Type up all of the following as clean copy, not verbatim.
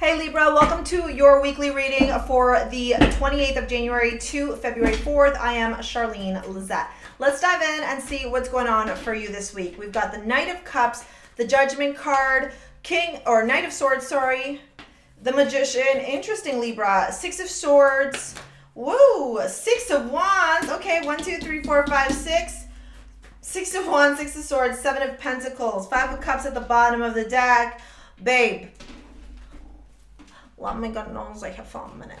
Hey Libra, welcome to your weekly reading for the 28th of January to February 4th. I am Charlene Lizette. Let's dive in and see what's going on for you this week. We've got the Knight of Cups, the Judgment card, Knight of Swords, sorry, the Magician. Interesting, Libra. Six of Swords. Woo! Six of Wands. Okay, 1, 2, 3, 4, 5, 6. Six of Wands, Six of Swords, Seven of Pentacles, Five of Cups at the bottom of the deck. Babe. Oh my God, no, I have for a minute.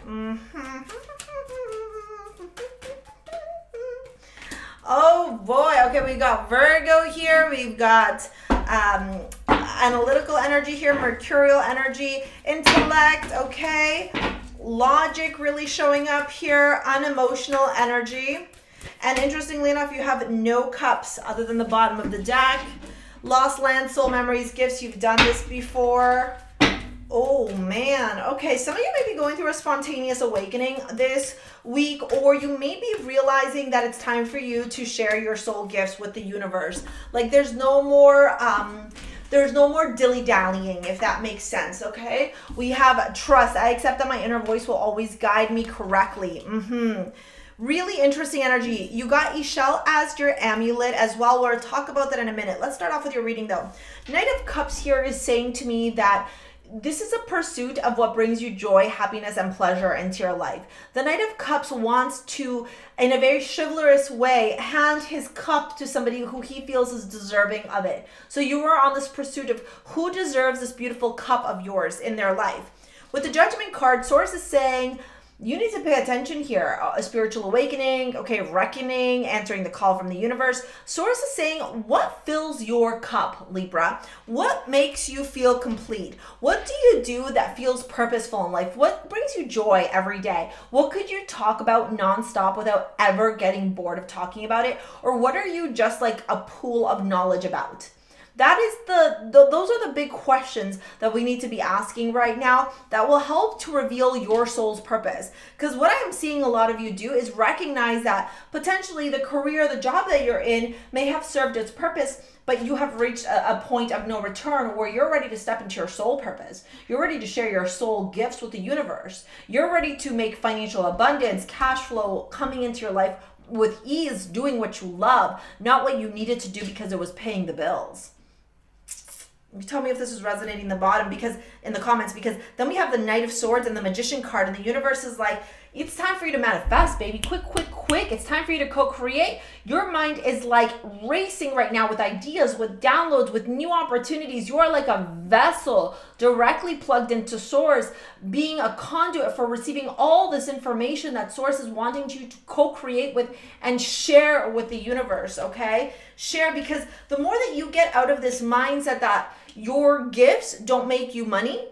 Oh boy, okay, we got Virgo here, we've got analytical energy here, mercurial energy, intellect, okay, logic really showing up here, unemotional energy, and interestingly enough, you have no cups other than the bottom of the deck, lost land, soul memories, gifts, you've done this before. Oh man, okay, some of you may be going through a spontaneous awakening this week, or you may be realizing that it's time for you to share your soul gifts with the universe. Like there's no more dilly-dallying, if that makes sense, okay? We have trust. I accept that my inner voice will always guide me correctly. Really interesting energy. You got Ishael as your amulet as well. We'll talk about that in a minute. Let's start off with your reading though. Knight of Cups here is saying to me that this is a pursuit of what brings you joy, happiness, and pleasure into your life. The Knight of Cups wants to, in a very chivalrous way, hand his cup to somebody who he feels is deserving of it. So you are on this pursuit of who deserves this beautiful cup of yours in their life. With the Judgment card, Source is saying, you need to pay attention here. A spiritual awakening, okay, reckoning, answering the call from the universe. Source is saying, what fills your cup, Libra? What makes you feel complete? What do you do that feels purposeful in life? What brings you joy every day? What could you talk about nonstop without ever getting bored of talking about it? Or what are you just like a pool of knowledge about? That is those are the big questions that we need to be asking right now that will help to reveal your soul's purpose. Because what I'm seeing a lot of you do is recognize that potentially the career, the job that you're in may have served its purpose, but you have reached a point of no return where you're ready to step into your soul purpose. You're ready to share your soul gifts with the universe. You're ready to make financial abundance, cash flow coming into your life with ease, doing what you love, not what you needed to do because it was paying the bills. Tell me if this is resonating in the bottom, because in the comments, because then we have the Knight of Swords and the Magician card, and the universe is like, it's time for you to manifest, baby. Quick, quick, quick. It's time for you to co-create. Your mind is like racing right now with ideas, with downloads, with new opportunities. You are like a vessel directly plugged into Source, being a conduit for receiving all this information that Source is wanting you to co-create with and share with the universe, okay? Share, because the more that you get out of this mindset that your gifts don't make you money,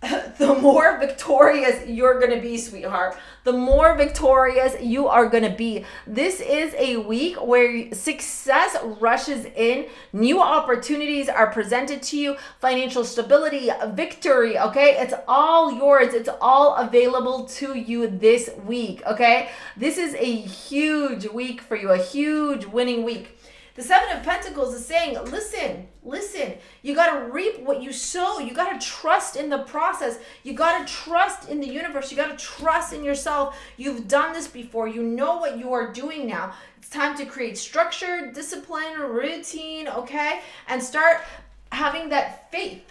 the more victorious you're going to be, sweetheart. The more victorious you are going to be. This is a week where success rushes in. New opportunities are presented to you. Financial stability, victory, okay? It's all yours. It's all available to you this week, okay? This is a huge week for you, a huge winning week. The Seven of Pentacles is saying, listen, listen, you got to reap what you sow. You got to trust in the process. You got to trust in the universe. You got to trust in yourself. You've done this before. You know what you are doing now. It's time to create structure, discipline, routine, okay? And start having that faith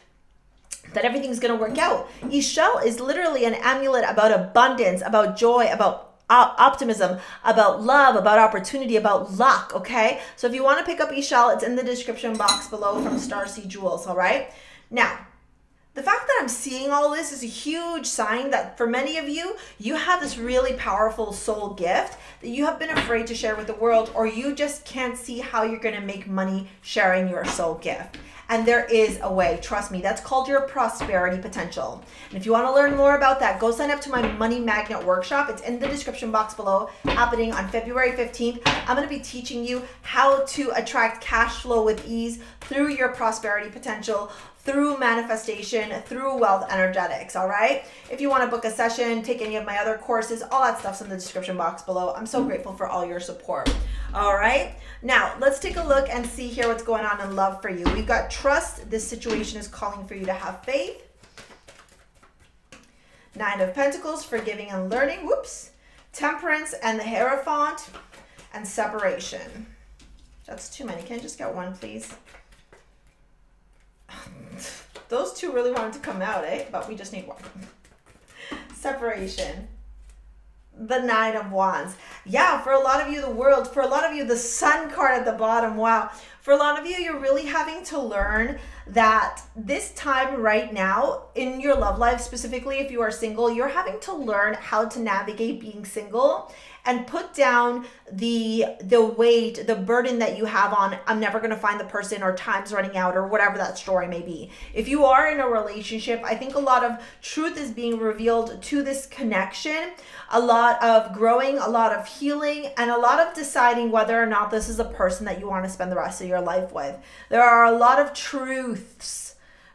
that everything's going to work out. Ishael is literally an amulet about abundance, about joy, about optimism, about love, about opportunity, about luck, okay? So if you want to pick up Ishael, it's in the description box below from Starsea Jewels, all right? Now, the fact that I'm seeing all this is a huge sign that for many of you, you have this really powerful soul gift that you have been afraid to share with the world, or you just can't see how you're going to make money sharing your soul gift. And there is a way, trust me. That's called your prosperity potential. And if you want to learn more about that, go sign up to my Money Magnet Workshop. It's in the description box below, happening on February 15th. I'm going to be teaching you how to attract cash flow with ease through your prosperity potential, through manifestation, through wealth energetics, all right? If you want to book a session, take any of my other courses, all that stuff's in the description box below. I'm so grateful for all your support, all right? Now, let's take a look and see here what's going on in love for you. We've got trust. This situation is calling for you to have faith. Nine of Pentacles, forgiving and learning, whoops. Temperance and the Hierophant, and separation. That's too many. Can I just get one, please? Those two really wanted to come out, eh? But we just need one. Separation. The Nine of Wands. Yeah, for a lot of you, the world. For a lot of you, the Sun card at the bottom. Wow. For a lot of you, you're really having to learn that this time right now, in your love life, specifically if you are single, you're having to learn how to navigate being single and put down the weight, the burden that you have on, I'm never gonna find the person, or time's running out, or whatever that story may be. If you are in a relationship, I think a lot of truth is being revealed to this connection, a lot of growing, a lot of healing, and a lot of deciding whether or not this is a person that you wanna spend the rest of your life with. There are a lot of truths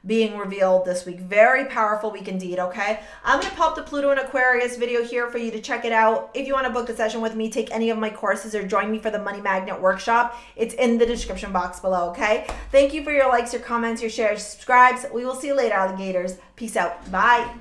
being revealed this week. Very powerful week indeed, okay? I'm going to pop the Pluto in Aquarius video here for you to check it out. If you want to book a session with me, take any of my courses, or join me for the Money Magnet Workshop, it's in the description box below, okay? Thank you for your likes, your comments, your shares, subscribes. We will see you later, alligators. Peace out. Bye.